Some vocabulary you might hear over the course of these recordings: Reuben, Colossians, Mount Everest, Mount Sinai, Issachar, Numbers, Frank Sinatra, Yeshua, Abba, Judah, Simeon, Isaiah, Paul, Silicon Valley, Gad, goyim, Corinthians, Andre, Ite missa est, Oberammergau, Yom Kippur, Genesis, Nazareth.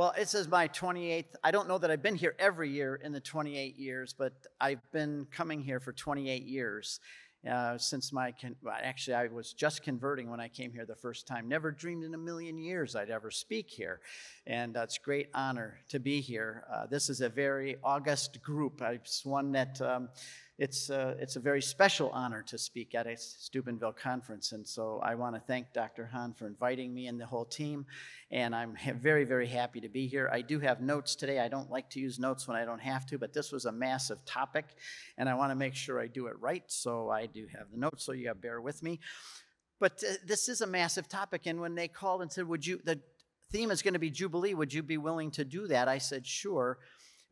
Well, it says my 28th. I don't know that I've been here every year in the 28 years, but I've been coming here for 28 years. Since my, actually, I was just converting when I came here the first time. Never dreamed in a million years I'd ever speak here. And it's a great honor to be here. This is a very august group. It's one that, it's a very special honor to speak at a Steubenville conference. And so I want to thank Dr. Hahn for inviting me and the whole team. And I'm very, very happy to be here. I do have notes today. I don't like to use notes when I don't have to, but this was a massive topic, and I want to make sure I do it right. So I do have the notes, so you got to bear with me. But this is a massive topic, and when they called and said, would you, the theme is going to be Jubilee, would you be willing to do that? I said, sure.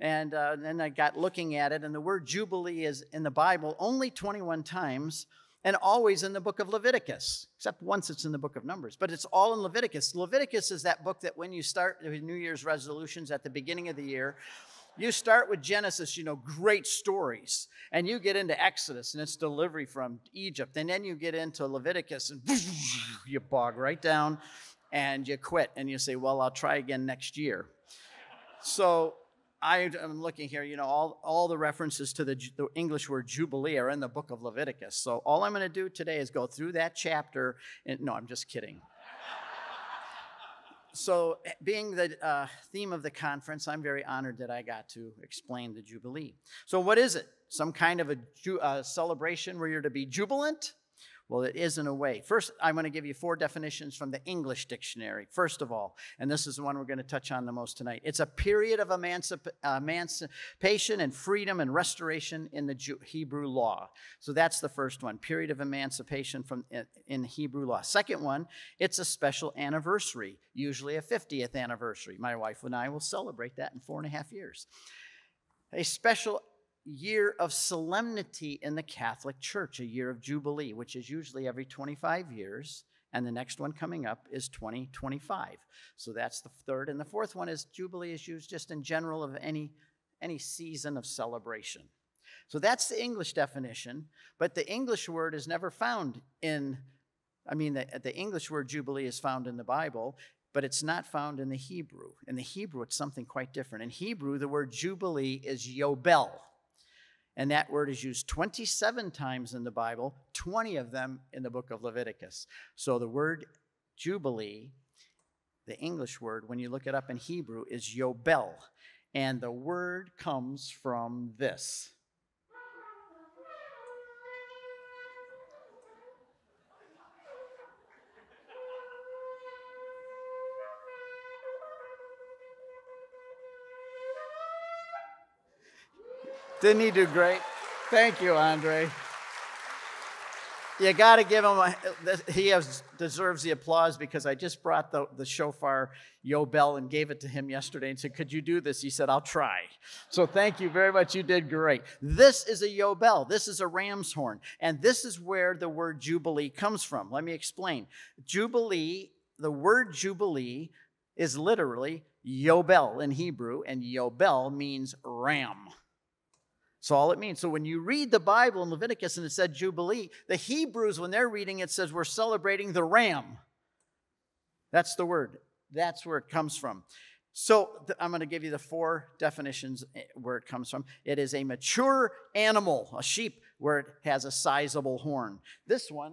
And then I got looking at it, and the word Jubilee is in the Bible only 21 times, and always in the book of Leviticus, except once it's in the book of Numbers, but it's all in Leviticus. Leviticus is that book that when you start the New Year's resolutions at the beginning of the year, you start with Genesis, you know, great stories, and you get into Exodus, and it's delivery from Egypt, and then you get into Leviticus, and you bog right down, and you quit, and you say, well, I'll try again next year. So I'm looking here, you know, all the references to the English word Jubilee are in the book of Leviticus. So all I'm going to do today is go through that chapter. And, no, I'm just kidding. So being the theme of the conference, I'm very honored that I got to explain the Jubilee. So what is it? Some kind of a celebration where you're to be jubilant? Well, it is in a way. First, I'm going to give you four definitions from the English dictionary. First of all, and this is the one we're going to touch on the most tonight. It's a period of emancipation and freedom and restoration in the Hebrew law. So that's the first one, period of emancipation from in Hebrew law. Second one, it's a special anniversary, usually a 50th anniversary. My wife and I will celebrate that in 4.5 years. A special year of solemnity in the Catholic Church, a year of Jubilee, which is usually every 25 years, and the next one coming up is 2025. So that's the third. And the fourth one is Jubilee is used just in general of any season of celebration. So that's the English definition, but the English word is never found in, the English word Jubilee is found in the Bible, but it's not found in the Hebrew. In the Hebrew, it's something quite different. In Hebrew, the word Jubilee is Yobel. And that word is used 27 times in the Bible, 20 of them in the book of Leviticus. So the word Jubilee, the English word, when you look it up in Hebrew, is Yobel. And the word comes from this. Didn't he do great? Thank you, Andre. You got to give him he deserves the applause, because I just brought the shofar Yobel and gave it to him yesterday and said, could you do this? He said, I'll try. So thank you very much. You did great. This is a Yobel. This is a ram's horn. And this is where the word Jubilee comes from. Let me explain. Jubilee, the word Jubilee is literally Yobel in Hebrew, and Yobel means ram. That's all it means. So when you read the Bible in Leviticus and it said Jubilee, the Hebrews, when they're reading it, says we're celebrating the ram. That's the word. That's where it comes from. So I'm going to give you the four definitions where it comes from. It is a mature animal, a sheep, where it has a sizable horn. This one,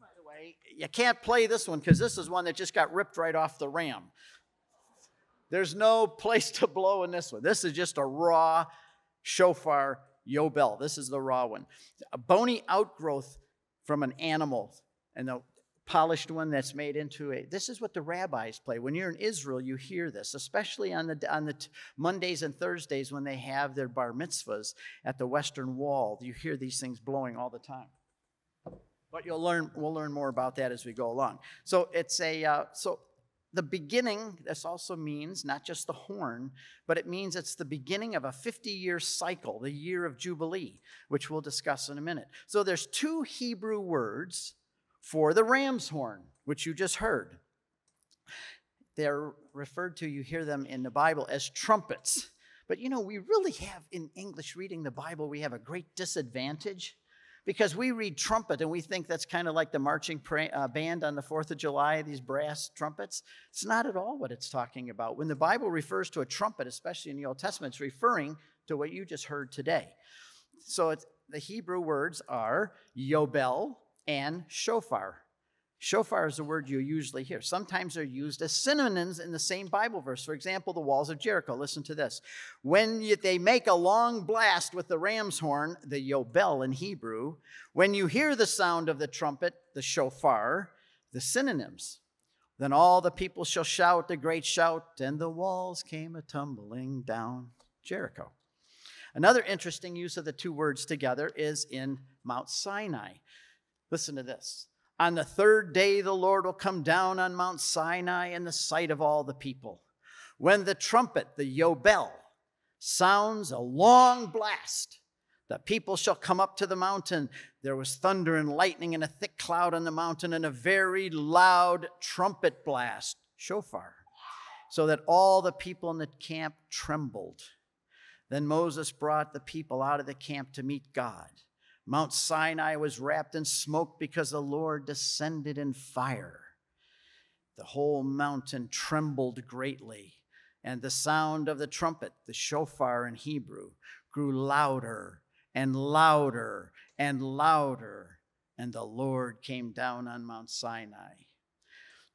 by the way, you can't play this one because this is one that just got ripped right off the ram. There's no place to blow in this one. This is just a raw shofar Yobel. This is the raw one. A bony outgrowth from an animal, and the polished one that's made into a. This is what the rabbis play. When you're in Israel, you hear this, especially on the Mondays and Thursdays when they have their bar mitzvahs at the Western Wall. You hear these things blowing all the time. But we'll learn more about that as we go along. So it's a the beginning, this also means not just the horn, but it means it's the beginning of a 50-year cycle, the year of Jubilee, which we'll discuss in a minute. So there's two Hebrew words for the ram's horn, which you just heard. They're referred to, you hear them in the Bible, as trumpets. But, you know, we really have, in English reading the Bible, we have a great disadvantage Because we read trumpet and we think that's kind of like the marching band on the 4th of July, these brass trumpets. It's not at all what it's talking about. When the Bible refers to a trumpet, especially in the Old Testament, it's referring to what you just heard today. So it's, the Hebrew words are Yobel and shofar. Shofar is the word you usually hear. Sometimes they're used as synonyms in the same Bible verse. For example, the walls of Jericho. Listen to this. When they make a long blast with the ram's horn, the yobel in Hebrew, when you hear the sound of the trumpet, the shofar, the synonyms, then all the people shall shout a great shout, and the walls came a-tumbling down Jericho. Another interesting use of the two words together is in Mount Sinai. Listen to this. On the third day, the Lord will come down on Mount Sinai in the sight of all the people. When the trumpet, the Yobel, sounds a long blast, the people shall come up to the mountain. There was thunder and lightning and a thick cloud on the mountain and a very loud trumpet blast, shofar, so that all the people in the camp trembled. Then Moses brought the people out of the camp to meet God. Mount Sinai was wrapped in smoke because the Lord descended in fire. The whole mountain trembled greatly, and the sound of the trumpet, the shofar in Hebrew, grew louder and louder and louder, and the Lord came down on Mount Sinai.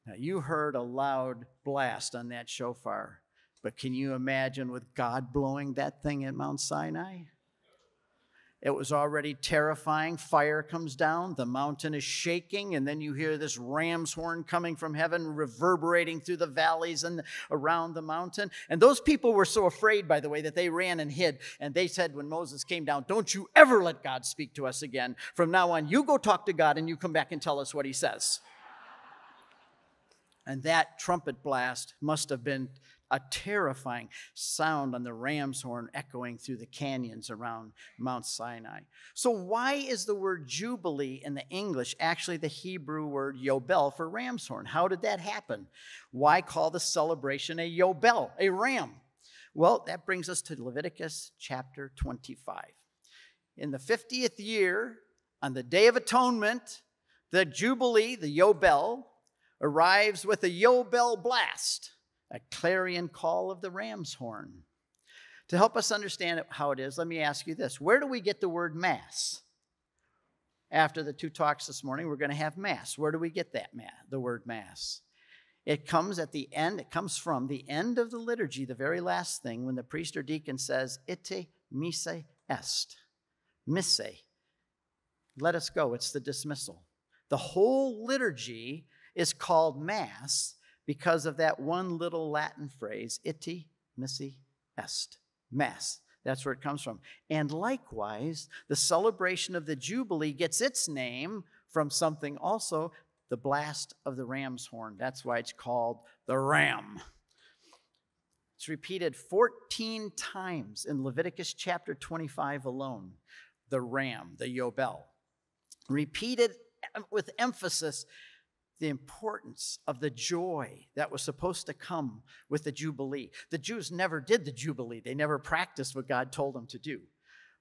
Now, you heard a loud blast on that shofar, but can you imagine with God blowing that thing at Mount Sinai? It was already terrifying. Fire comes down, the mountain is shaking, and then you hear this ram's horn coming from heaven, reverberating through the valleys and around the mountain. And those people were so afraid, by the way, that they ran and hid. And they said when Moses came down, don't you ever let God speak to us again. From now on, you go talk to God and you come back and tell us what he says. And that trumpet blast must have been a terrifying sound on the ram's horn echoing through the canyons around Mount Sinai. So why is the word Jubilee in the English actually the Hebrew word Yobel for ram's horn? How did that happen? Why call the celebration a Yobel, a ram? Well, that brings us to Leviticus chapter 25. In the 50th year, on the Day of Atonement, the Jubilee, the Yobel, arrives with a Yobel blast, a clarion call of the ram's horn. To help us understand how it is, let me ask you this. Where do we get the word mass? After the two talks this morning, we're going to have mass. Where do we get that the word mass? It comes at the end. It comes from the end of the liturgy, the very last thing, when the priest or deacon says, Ite missa est. Missa. Let us go. It's the dismissal. The whole liturgy is called mass because of that one little Latin phrase, ite missi est, mass. That's where it comes from. And likewise, the celebration of the Jubilee gets its name from something also, the blast of the ram's horn. That's why it's called the ram. It's repeated 14 times in Leviticus chapter 25 alone, the ram, the Yobel. Repeated with emphasis, the importance of the joy that was supposed to come with the Jubilee. The Jews never did the Jubilee. They never practiced what God told them to do.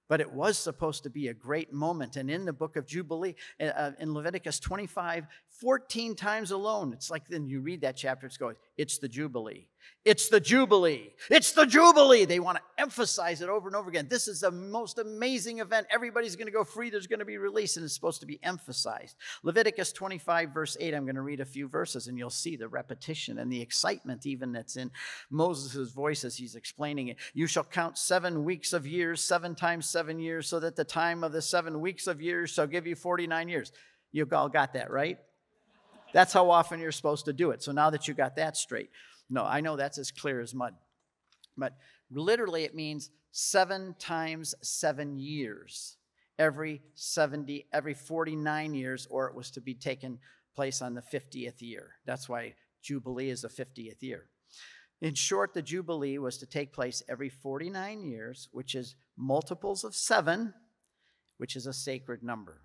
But it was supposed to be a great moment. And in the book of Jubilee, in Leviticus 25, 14 times alone, it's like then you read that chapter, it's going, it's the Jubilee. It's the Jubilee. It's the Jubilee. They want to emphasize it over and over again. This is the most amazing event. Everybody's going to go free. There's going to be release, and it's supposed to be emphasized. Leviticus 25, verse 8, I'm going to read a few verses, and you'll see the repetition and the excitement even that's in Moses' voice as he's explaining it. You shall count 7 weeks of years, 7 times 7 years, so that the time of the 7 weeks of years shall give you 49 years. You all got that, right? That's how often you're supposed to do it. So now that you got that straight. No, I know that's as clear as mud. But literally it means 7 times 7 years, every 49 years, or it was to be taken place on the 50th year. That's why Jubilee is the 50th year. In short, the Jubilee was to take place every 49 years, which is multiples of 7, which is a sacred number.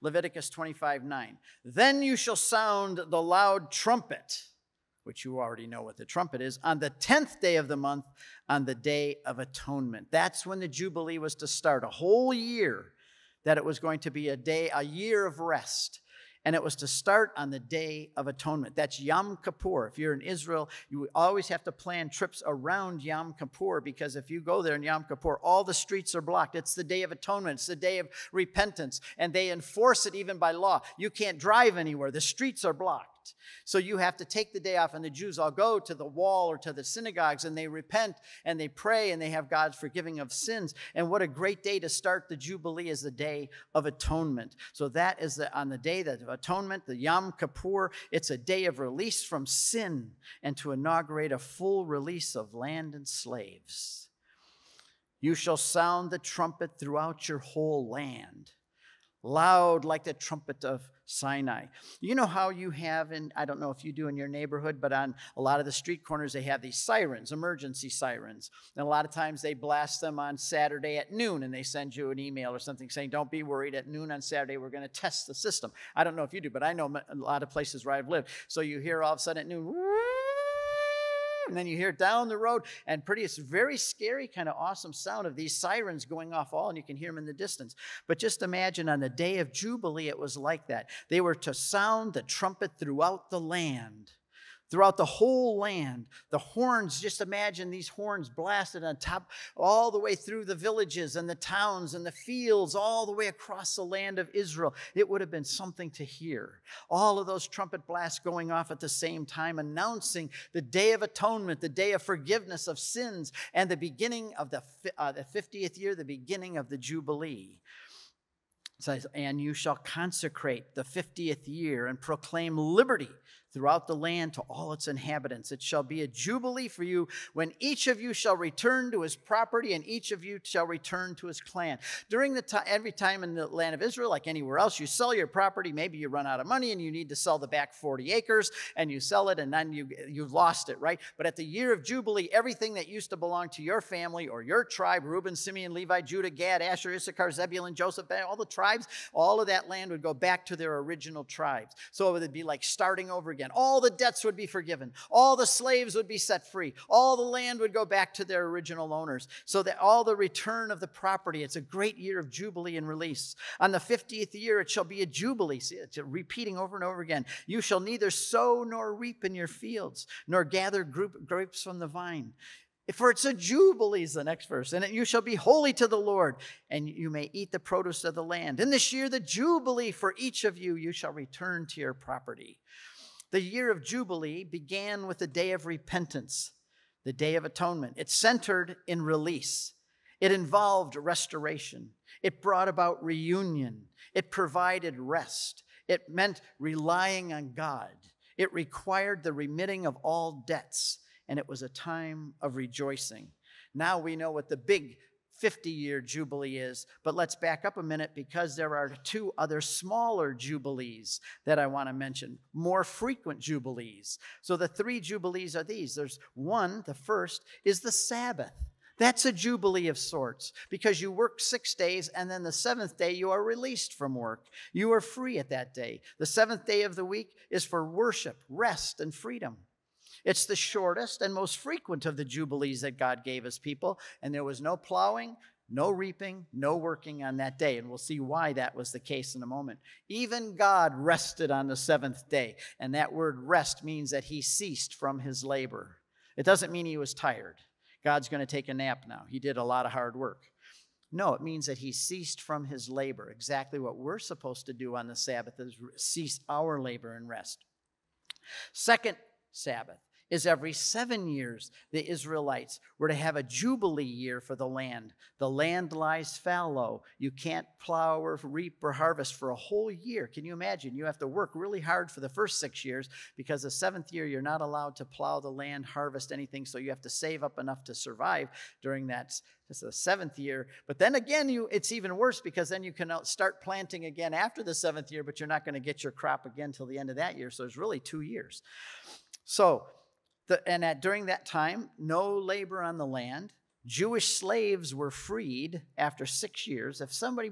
Leviticus 25:9. Then you shall sound the loud trumpet, which you already know what the trumpet is, on the 10th day of the month, on the Day of Atonement. That's when the Jubilee was to start, a whole year that it was going to be a year of rest. And it was to start on the Day of Atonement. That's Yom Kippur. If you're in Israel, you always have to plan trips around Yom Kippur, because if you go there in Yom Kippur, all the streets are blocked. It's the Day of Atonement. It's the Day of Repentance. And they enforce it even by law. You can't drive anywhere. The streets are blocked. So you have to take the day off, and the Jews all go to the wall or to the synagogues, and they repent and they pray and they have God's forgiving of sins. And what a great day to start the Jubilee is the Day of Atonement. So that is on the Day of Atonement, the Yom Kippur. It's a day of release from sin and to inaugurate a full release of land and slaves. You shall sound the trumpet throughout your whole land, loud like the trumpet of Sinai. You know how you have in, I don't know if you do in your neighborhood, but on a lot of the street corners, they have these sirens, emergency sirens. And a lot of times they blast them on Saturday at noon, and they send you an email or something saying, don't be worried, at noon on Saturday, we're going to test the system. I don't know if you do, but I know a lot of places where I've lived. So you hear all of a sudden at noon, and then you hear down the road, and it's very scary, kind of awesome sound of these sirens going off all, and you can hear them in the distance. But just imagine on the Day of Jubilee, it was like that. They were to sound the trumpet throughout the land, throughout the whole land. The horns, just imagine these horns blasted on top, all the way through the villages and the towns and the fields, all the way across the land of Israel. It would have been something to hear. All of those trumpet blasts going off at the same time, announcing the Day of Atonement, the day of forgiveness of sins, and the beginning of the 50th year, the beginning of the Jubilee. It says, and you shall consecrate the 50th year and proclaim liberty throughout the land to all its inhabitants. It shall be a jubilee for you when each of you shall return to his property and each of you shall return to his clan. During the time, every time in the land of Israel, like anywhere else, you sell your property. Maybe you run out of money and you need to sell the back 40 acres and you sell it, and then you've lost it, right? But at the year of Jubilee, everything that used to belong to your family or your tribe, Reuben, Simeon, Levi, Judah, Gad, Asher, Issachar, Zebulun, Joseph, all the tribes, all of that land would go back to their original tribes. So it would be like starting over again. All the debts would be forgiven. All the slaves would be set free. All the land would go back to their original owners. So that all the return of the property, it's a great year of jubilee and release. On the 50th year, it shall be a jubilee. See, it's repeating over and over again. You shall neither sow nor reap in your fields, nor gather grapes from the vine. For it's a jubilee, is the next verse, and you shall be holy to the Lord, and you may eat the produce of the land. In this year, the jubilee for each of you, you shall return to your property. The year of Jubilee began with the Day of Repentance, the Day of Atonement. It centered in release. It involved restoration. It brought about reunion. It provided rest. It meant relying on God. It required the remitting of all debts, and it was a time of rejoicing. Now we know what the big 50-year Jubilee is, but let's back up a minute, because there are two other smaller Jubilees that I want to mention, more frequent Jubilees. So the three Jubilees are these. There's one, the first, is the Sabbath. That's a Jubilee of sorts, because you work 6 days, and then the seventh day you are released from work. You are free at that day. The seventh day of the week is for worship, rest, and freedom. It's the shortest and most frequent of the Jubilees that God gave his people, and there was no plowing, no reaping, no working on that day, and we'll see why that was the case in a moment. Even God rested on the seventh day, and that word rest means that he ceased from his labor. It doesn't mean he was tired. God's going to take a nap now. He did a lot of hard work. No, it means that he ceased from his labor. Exactly what we're supposed to do on the Sabbath is cease our labor and rest. Second Sabbath is every 7 years the Israelites were to have a jubilee year for the land. The land lies fallow. You can't plow or reap or harvest for a whole year. Can you imagine? You have to work really hard for the first 6 years, because the seventh year you're not allowed to plow the land, harvest anything, so you have to save up enough to survive during that It's the seventh year. But then again, it's even worse, because then you can start planting again after the seventh year, but you're not going to get your crop again till the end of that year. So it's really 2 years. So, during that time, no labor on the land. Jewish slaves were freed after 6 years. If somebody,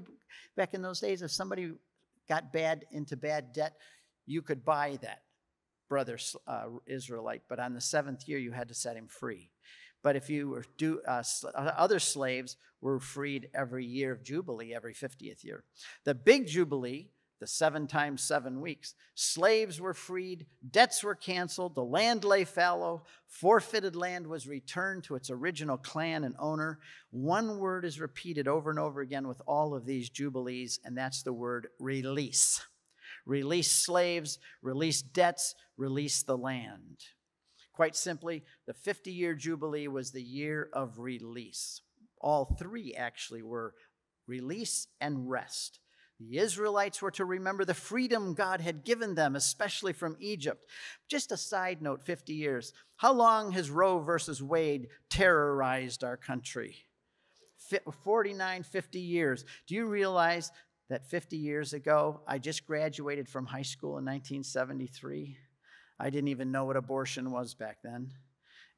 back in those days, if somebody got into bad debt, you could buy that brother Israelite. But on the seventh year, you had to set him free. But if you were other slaves were freed every year of Jubilee, every 50th year. The big Jubilee, the 7 times 7 weeks, slaves were freed, debts were canceled, the land lay fallow, forfeited land was returned to its original clan and owner. One word is repeated over and over again with all of these Jubilees, and that's the word release. Release slaves, release debts, release the land. Quite simply, the 50-year Jubilee was the year of release. All three actually were release and rest. The Israelites were to remember the freedom God had given them, especially from Egypt. Just a side note, 50 years. How long has Roe versus Wade terrorized our country? 49, 50 years. Do you realize that 50 years ago, I just graduated from high school in 1973? I didn't even know what abortion was back then.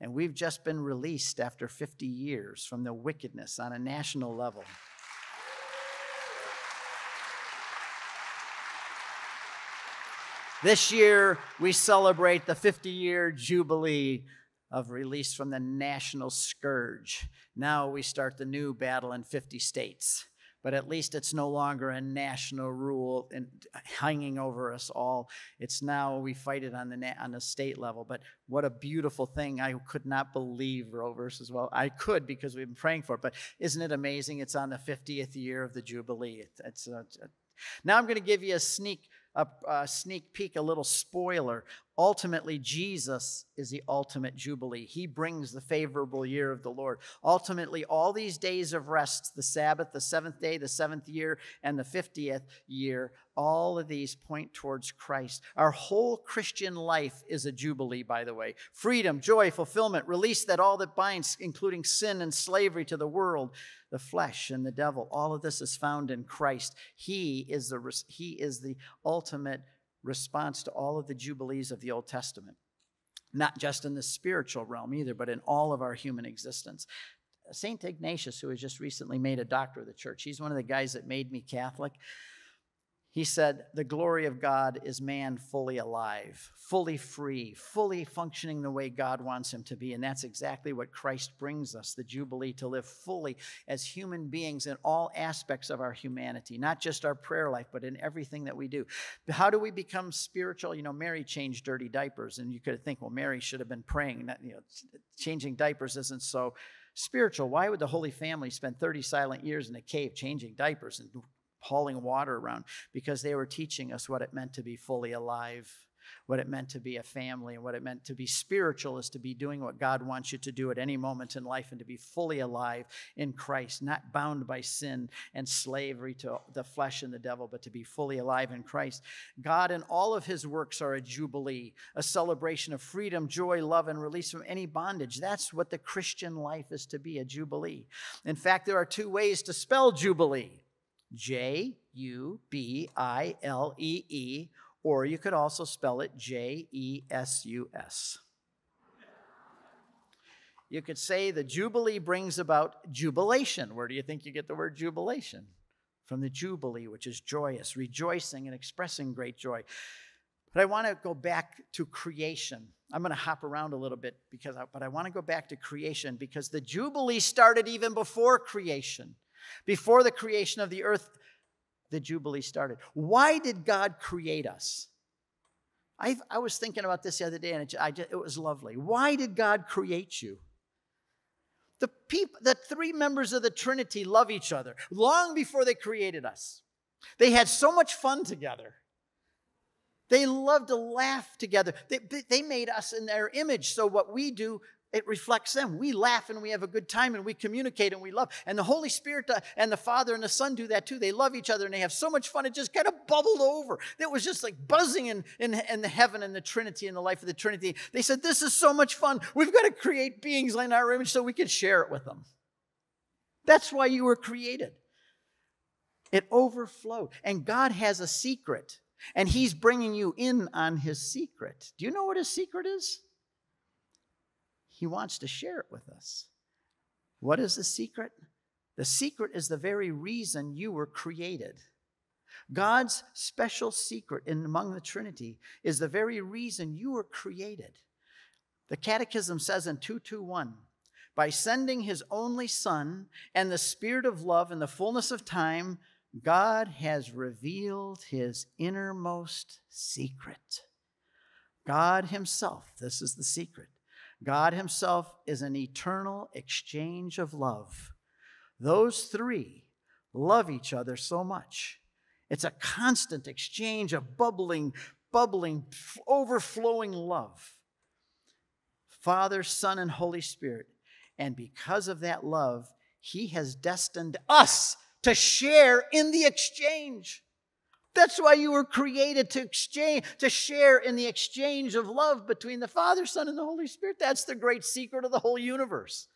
And we've just been released after 50 years from the wickedness on a national level. This year, we celebrate the 50-year Jubilee of release from the national scourge. Now we start the new battle in 50 states. But at least it's no longer a national rule and hanging over us all. It's now we fight it on the state level. But what a beautiful thing. I could not believe Roe versus Wade. I could because we've been praying for it. But isn't it amazing? It's on the 50th year of the Jubilee. Now I'm going to give you a sneak peek, a little spoiler. Ultimately, Jesus is the ultimate Jubilee. He brings the favorable year of the Lord. Ultimately, all these days of rest, the Sabbath, the seventh day, the seventh year, and the 50th year, all of these point towards Christ. Our whole Christian life is a Jubilee, by the way. Freedom, joy, fulfillment, release that all that binds, including sin and slavery to the world, the flesh and the devil. All of this is found in Christ. He is the ultimate response to all of the Jubilees of the Old Testament, not just in the spiritual realm either, but in all of our human existence. St. Ignatius, who was just recently made a doctor of the church, he's one of the guys that made me Catholic. He said, the glory of God is man fully alive, fully free, fully functioning the way God wants him to be. And that's exactly what Christ brings us, the Jubilee, to live fully as human beings in all aspects of our humanity, not just our prayer life, but in everything that we do. How do we become spiritual? You know, Mary changed dirty diapers. And you could think, well, Mary should have been praying. You know, changing diapers isn't so spiritual. Why would the Holy Family spend 30 silent years in a cave changing diapers and hauling water around? Because they were teaching us what it meant to be fully alive, what it meant to be a family, and what it meant to be spiritual is to be doing what God wants you to do at any moment in life and to be fully alive in Christ, not bound by sin and slavery to the flesh and the devil, but to be fully alive in Christ. God and all of his works are a jubilee, a celebration of freedom, joy, love, and release from any bondage. That's what the Christian life is to be, a jubilee. In fact, there are 2 ways to spell jubilee. Jubilee, or you could also spell it Jesus. You could say the Jubilee brings about jubilation. Where do you think you get the word jubilation? From the Jubilee, which is joyous, rejoicing, and expressing great joy. But I want to go back to creation. I'm going to hop around a little bit, but I want to go back to creation because the Jubilee started even before creation. Before the creation of the earth, the Jubilee started. Why did God create us? I was thinking about this the other day, and it was lovely. Why did God create you? The 3 members of the Trinity love each other long before they created us. They had so much fun together. They loved to laugh together. They made us in their image, so what we do, it reflects them. We laugh and we have a good time and we communicate and we love. And the Holy Spirit and the Father and the Son do that too. They love each other and they have so much fun. It just kind of bubbled over. It was just like buzzing in the heaven and the Trinity and the life of the Trinity. They said, this is so much fun. We've got to create beings in our image so we can share it with them. That's why you were created. It overflowed. And God has a secret. And he's bringing you in on his secret. Do you know what his secret is? He wants to share it with us. What is the secret? The secret is the very reason you were created. God's special secret among the Trinity is the very reason you were created. The Catechism says in 221, by sending his only Son and the Spirit of love in the fullness of time, God has revealed his innermost secret. God himself, this is the secret. God himself is an eternal exchange of love. Those three love each other so much. It's a constant exchange of bubbling, overflowing love. Father, Son, and Holy Spirit. And because of that love, he has destined us to share in the exchange. That's why you were created to exchange, to share in the exchange of love between the Father, Son, and the Holy Spirit. That's the great secret of the whole universe.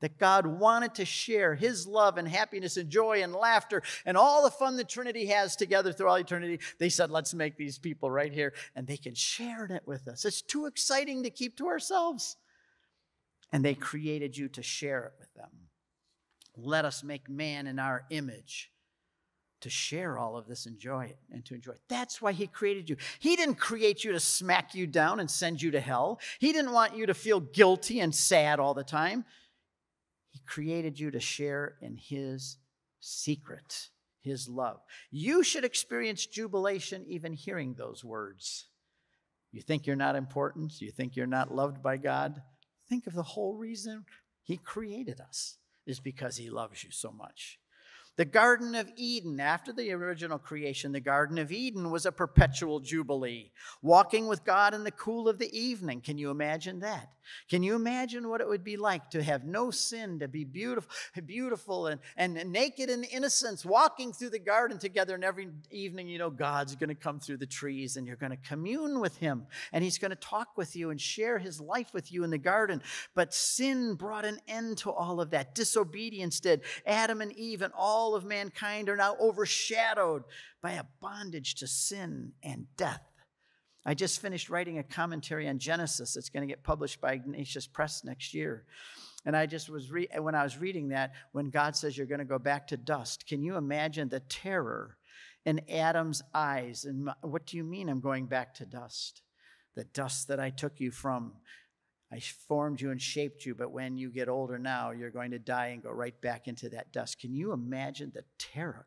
That God wanted to share his love and happiness and joy and laughter and all the fun the Trinity has together through all eternity. They said, let's make these people right here, and they can share in it with us. It's too exciting to keep to ourselves. And they created you to share it with them. Let us make man in our image to share all of this, enjoy it, and to enjoy it. That's why he created you. He didn't create you to smack you down and send you to hell. He didn't want you to feel guilty and sad all the time. He created you to share in his secret, his love. You should experience jubilation even hearing those words. You think you're not important? You think you're not loved by God? Think of the whole reason he created us is because he loves you so much. The Garden of Eden, after the original creation, the Garden of Eden was a perpetual jubilee. Walking with God in the cool of the evening. Can you imagine that? Can you imagine what it would be like to have no sin, to be beautiful and naked in innocence, walking through the garden together, and every evening you know God's going to come through the trees and you're going to commune with him and he's going to talk with you and share his life with you in the garden. But sin brought an end to all of that. Disobedience did. Adam and Eve and all of mankind are now overshadowed by a bondage to sin and death. I just finished writing a commentary on Genesis. It's going to get published by Ignatius Press next year. And I just was when I was reading that, when God says you're going to go back to dust, can you imagine the terror in Adam's eyes? And what do you mean I'm going back to dust? The dust that I took you from. I formed you and shaped you, but when you get older now, you're going to die and go right back into that dust. Can you imagine the terror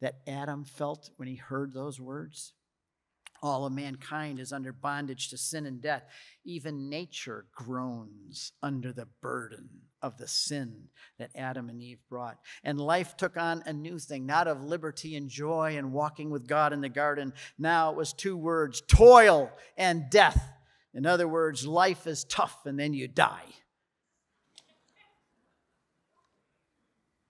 that Adam felt when he heard those words? All of mankind is under bondage to sin and death. Even nature groans under the burden of the sin that Adam and Eve brought. And life took on a new thing, not of liberty and joy and walking with God in the garden. Now it was two words, toil and death. In other words, life is tough and then you die.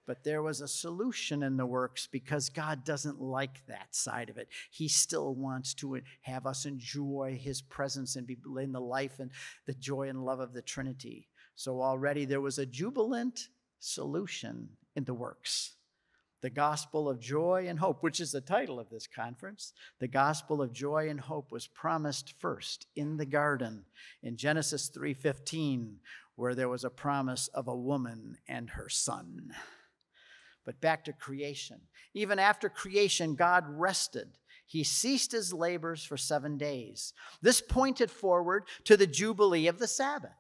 But there was a solution in the works because God doesn't like that side of it. He still wants to have us enjoy his presence and be in the life and the joy and love of the Trinity. So already there was a jubilant solution in the works. The gospel of joy and hope, which is the title of this conference, the gospel of joy and hope was promised first in the garden in Genesis 3:15, where there was a promise of a woman and her son. But back to creation. Even after creation, God rested. He ceased his labors for 7 days. This pointed forward to the Jubilee of the Sabbath.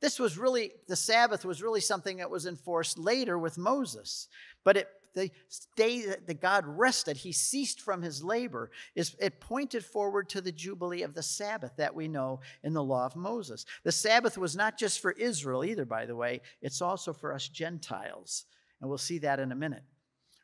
This was really, the Sabbath was really something that was enforced later with Moses. But the day that God rested, he ceased from his labor, it pointed forward to the Jubilee of the Sabbath that we know in the law of Moses. The Sabbath was not just for Israel either, by the way. It's also for us Gentiles. And we'll see that in a minute.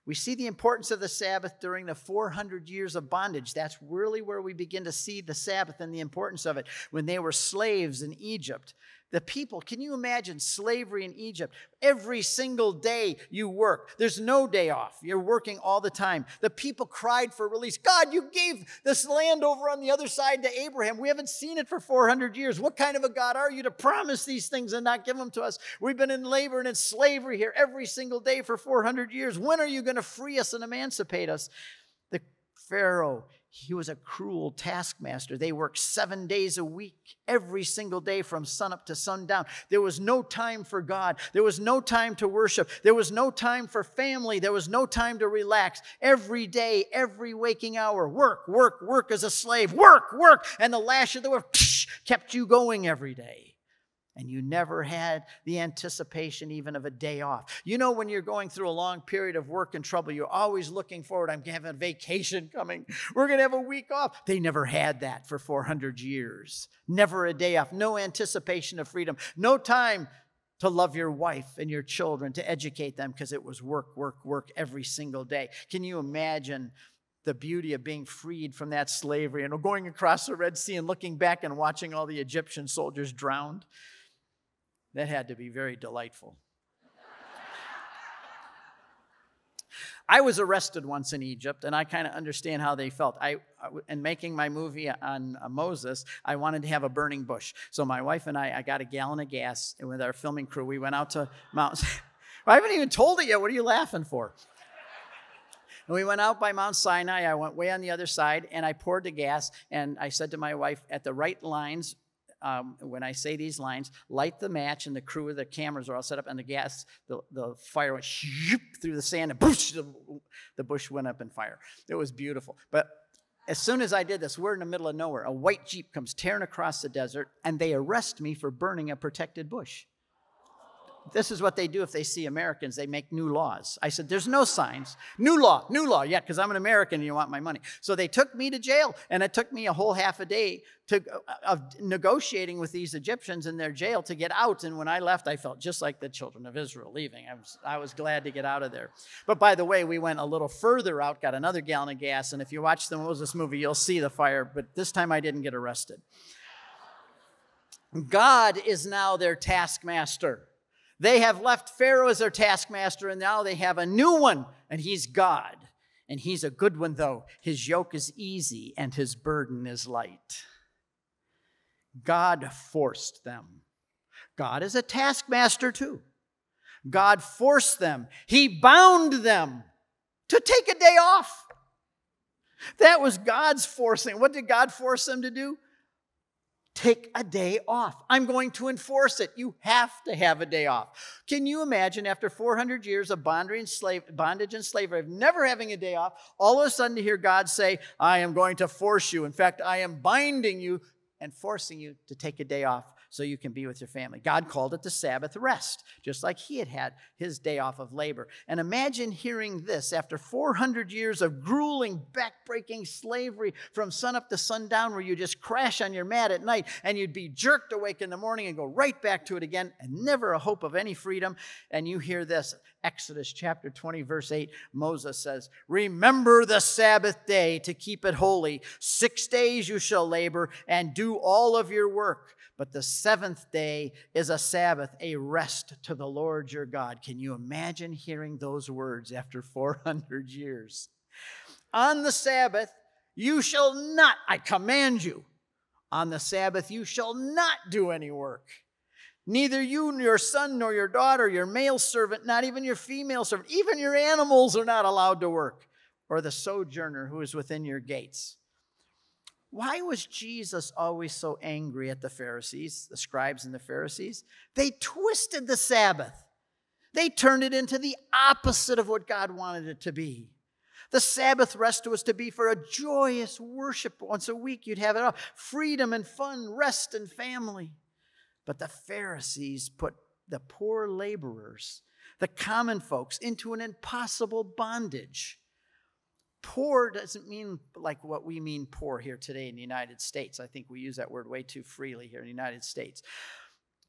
We see the importance of the Sabbath during the 400 years of bondage. That's really where we begin to see the Sabbath and the importance of it. When they were slaves in Egypt, the people, can you imagine slavery in Egypt? Every single day you work. There's no day off. You're working all the time. The people cried for release. God, you gave this land over on the other side to Abraham. We haven't seen it for 400 years. What kind of a God are you to promise these things and not give them to us? We've been in labor and in slavery here every single day for 400 years. When are you going to free us and emancipate us? The Pharaoh, he was a cruel taskmaster. They worked 7 days a week, every single day from sunup to sundown. There was no time for God. There was no time to worship. There was no time for family. There was no time to relax. Every day, every waking hour, work, work, work as a slave, work, work. And the lash of the whip kept you going every day. and you never had the anticipation even of a day off. You know, when you're going through a long period of work and trouble, you're always looking forward. I'm going to have a vacation coming. We're going to have a week off. They never had that for 400 years. Never a day off. No anticipation of freedom. No time to love your wife and your children, to educate them, because it was work, work, work every single day. Can you imagine the beauty of being freed from that slavery and going across the Red Sea and looking back and watching all the Egyptian soldiers drowned? That had to be very delightful. I was arrested once in Egypt, and I kind of understand how they felt. In making my movie on Moses, I wanted to have a burning bush. So my wife and I got a gallon of gas, and with our filming crew, we went out to Mount... I haven't even told it yet. What are you laughing for? And we went out by Mount Sinai. I went way on the other side, and I poured the gas, and I said to my wife, at the right lines, when I say these lines, light the match, and the crew of the cameras are all set up, and the gas, the fire went through the sand, and boosh, the bush went up in fire. It was beautiful. But as soon as I did this, we're in the middle of nowhere. A white Jeep comes tearing across the desert, and they arrest me for burning a protected bush. This is what they do if they see Americans. They make new laws. I said, there's no signs. New law, yeah, because I'm an American and you want my money. So they took me to jail, and it took me a whole half a day of negotiating with these Egyptians in their jail to get out. And when I left, I felt just like the children of Israel leaving. I was glad to get out of there. But by the way, we went a little further out, got another gallon of gas, and if you watch the Moses movie, you'll see the fire. But this time I didn't get arrested. God is now their taskmaster. They have left Pharaoh as their taskmaster, and now they have a new one, and he's God. And he's a good one, though. His yoke is easy, and his burden is light. God forced them. God is a taskmaster, too. God forced them. He bound them to take a day off. That was God's forcing. What did God force them to do? Take a day off. I'm going to enforce it. You have to have a day off. Can you imagine after 400 years of bondage and slavery, of never having a day off, all of a sudden to hear God say, I am going to force you. In fact, I am binding you and forcing you to take a day off so you can be with your family. God called it the Sabbath rest, just like he had his day off of labor. And imagine hearing this after 400 years of grueling, back-breaking slavery from sunup to sundown, where you just crash on your mat at night and you'd be jerked awake in the morning and go right back to it again, and never a hope of any freedom. And you hear this, Exodus chapter 20, verse 8, Moses says, remember the Sabbath day to keep it holy. 6 days you shall labor and do all of your work, but the seventh day is a Sabbath, a rest to the Lord your God. Can you imagine hearing those words after 400 years? On the Sabbath, you shall not, I command you, on the Sabbath you shall not do any work. Neither you, nor your son, nor your daughter, your male servant, not even your female servant, even your animals are not allowed to work, or the sojourner who is within your gates. Why was Jesus always so angry at the Pharisees, the scribes and the Pharisees? They twisted the Sabbath. They turned it into the opposite of what God wanted it to be. The Sabbath rest was to be for a joyous worship. Once a week, you'd have it all. Freedom and fun, rest and family. But the Pharisees put the poor laborers, the common folks, into an impossible bondage. Poor doesn't mean like what we mean poor here today in the United States. I think we use that word way too freely here in the United States.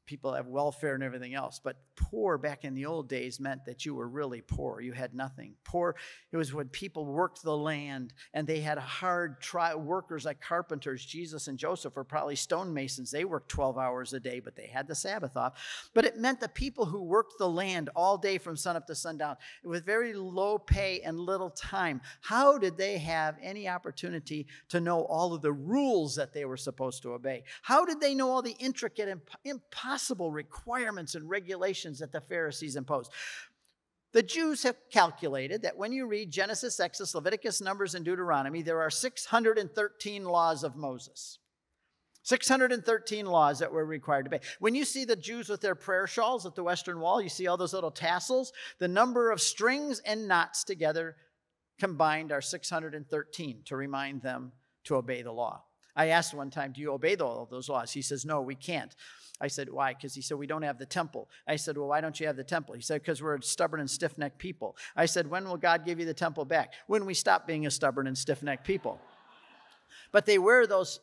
People have welfare and everything else. But poor back in the old days meant that you were really poor. You had nothing. Poor, it was when people worked the land and they had hard workers like carpenters. Jesus and Joseph were probably stonemasons. They worked 12 hours a day, but they had the Sabbath off. But it meant the people who worked the land all day from sunup to sundown with very low pay and little time. How did they have any opportunity to know all of the rules that they were supposed to obey? How did they know all the intricate and impossible requirements and regulations that the Pharisees imposed? The Jews have calculated that when you read Genesis, Exodus, Leviticus, Numbers, and Deuteronomy, there are 613 laws of Moses. 613 laws that were required to obey. When you see the Jews with their prayer shawls at the Western Wall, you see all those little tassels. The number of strings and knots together combined are 613 to remind them to obey the law. I asked one time, do you obey all of those laws? He says, no, we can't. I said, why? Because he said, we don't have the temple. I said, well, why don't you have the temple? He said, because we're a stubborn and stiff-necked people. I said, when will God give you the temple back? When we stop being a stubborn and stiff-necked people. But they wear those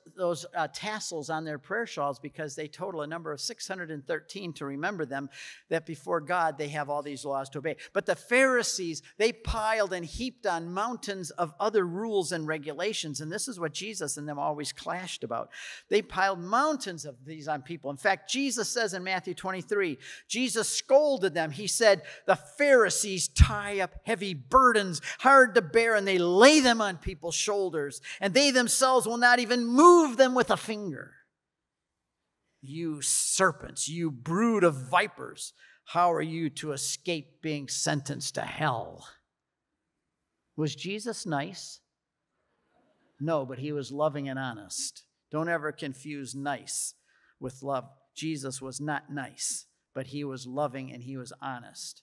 tassels on their prayer shawls because they total a number of 613 to remember them, that before God they have all these laws to obey. But the Pharisees, they piled and heaped on mountains of other rules and regulations, and this is what Jesus and them always clashed about. They piled mountains of these on people. In fact, Jesus says in Matthew 23, Jesus scolded them. He said, the Pharisees tie up heavy burdens, hard to bear, and they lay them on people's shoulders, and they themselves will not even move them with a finger. You serpents, you brood of vipers, how are you to escape being sentenced to hell? Was Jesus nice? No, but he was loving and honest. Don't ever confuse nice with love. Jesus was not nice, but he was loving and he was honest.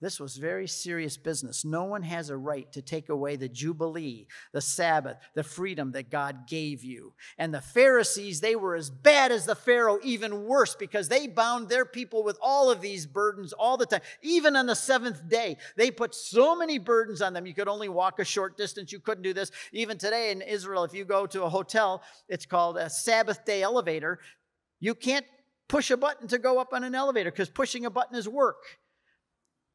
This was very serious business. No one has a right to take away the Jubilee, the Sabbath, the freedom that God gave you. And the Pharisees, they were as bad as the Pharaoh, even worse, because they bound their people with all of these burdens all the time. Even on the seventh day, they put so many burdens on them. You could only walk a short distance. You couldn't do this. Even today in Israel, if you go to a hotel, it's called a Sabbath day elevator. You can't push a button to go up on an elevator because pushing a button is work.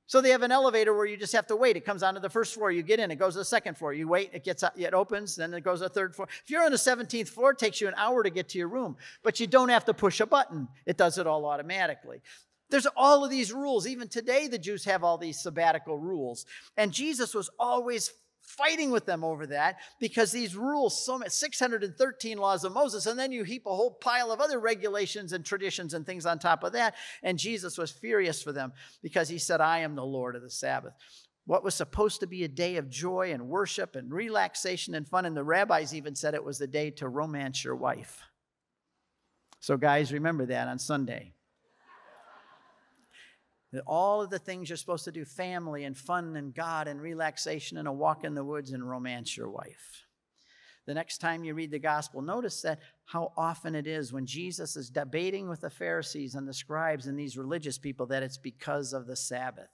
So they have an elevator where you just have to wait. It comes onto the first floor. You get in. It goes to the second floor. You wait. It gets out. It opens. Then it goes to the third floor. If you're on the 17th floor, it takes you an hour to get to your room. But you don't have to push a button. It does it all automatically. There's all of these rules. Even today, the Jews have all these sabbatical rules. And Jesus was always fighting with them over that, because these rules, so much, 613 laws of Moses, and then you heap a whole pile of other regulations and traditions and things on top of that. And Jesus was furious for them because he said, I am the Lord of the Sabbath. What was supposed to be a day of joy and worship and relaxation and fun, and the rabbis even said it was the day to romance your wife. So guys, remember that on Sunday. All of the things you're supposed to do, family and fun and God and relaxation and a walk in the woods and romance your wife. The next time you read the gospel, notice that how often it is when Jesus is debating with the Pharisees and the scribes and these religious people that it's because of the Sabbath.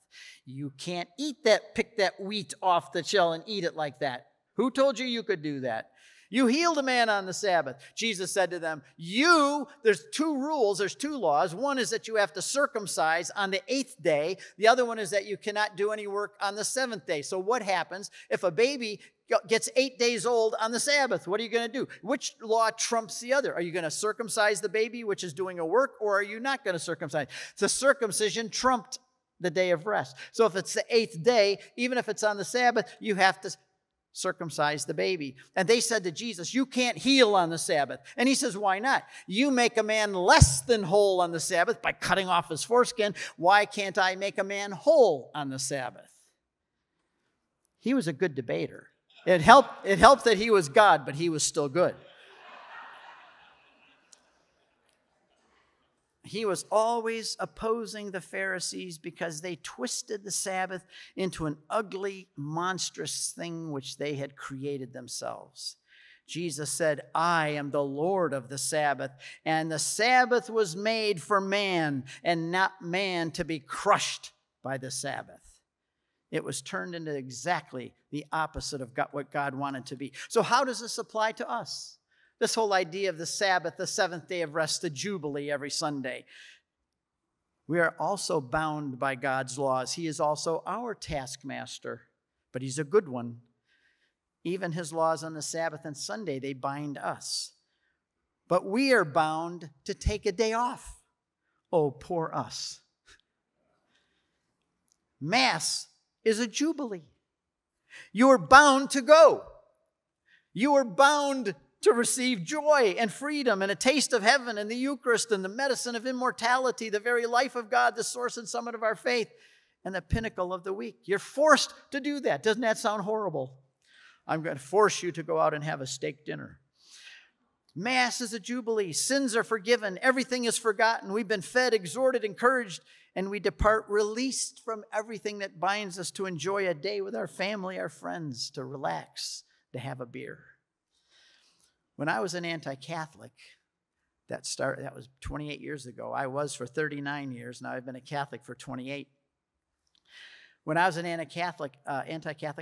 You can't eat that, pick that wheat off the shell and eat it like that. Who told you you could do that? You healed a man on the Sabbath. Jesus said to them, there's two rules, there's two laws. One is that you have to circumcise on the eighth day. The other one is that you cannot do any work on the seventh day. So what happens if a baby gets 8 days old on the Sabbath? What are you going to do? Which law trumps the other? Are you going to circumcise the baby, which is doing a work, or are you not going to circumcise? The circumcision trumped the day of rest. So if it's the eighth day, even if it's on the Sabbath, you have to circumcise the baby. And they said to Jesus, you can't heal on the Sabbath. And he says, why not? You make a man less than whole on the Sabbath by cutting off his foreskin. Why can't I make a man whole on the Sabbath? He was a good debater. It helped that he was God, but he was still good. He was always opposing the Pharisees because they twisted the Sabbath into an ugly, monstrous thing which they had created themselves. Jesus said, I am the Lord of the Sabbath, and the Sabbath was made for man, and not man to be crushed by the Sabbath. It was turned into exactly the opposite of what God wanted to be. So how does this apply to us? This whole idea of the Sabbath, the seventh day of rest, the Jubilee every Sunday. We are also bound by God's laws. He is also our taskmaster, but he's a good one. Even his laws on the Sabbath and Sunday, they bind us. But we are bound to take a day off. Oh, poor us. Mass is a Jubilee. You are bound to go. You are bound to receive joy and freedom and a taste of heaven and the Eucharist and the medicine of immortality, the very life of God, the source and summit of our faith, and the pinnacle of the week. You're forced to do that. Doesn't that sound horrible? I'm going to force you to go out and have a steak dinner. Mass is a Jubilee. Sins are forgiven. Everything is forgotten. We've been fed, exhorted, encouraged, and we depart released from everything that binds us to enjoy a day with our family, our friends, to relax, to have a beer. When I was an anti-Catholic, that was 28 years ago. I was for 39 years. Now I've been a Catholic for 28. When I was an anti-Catholic,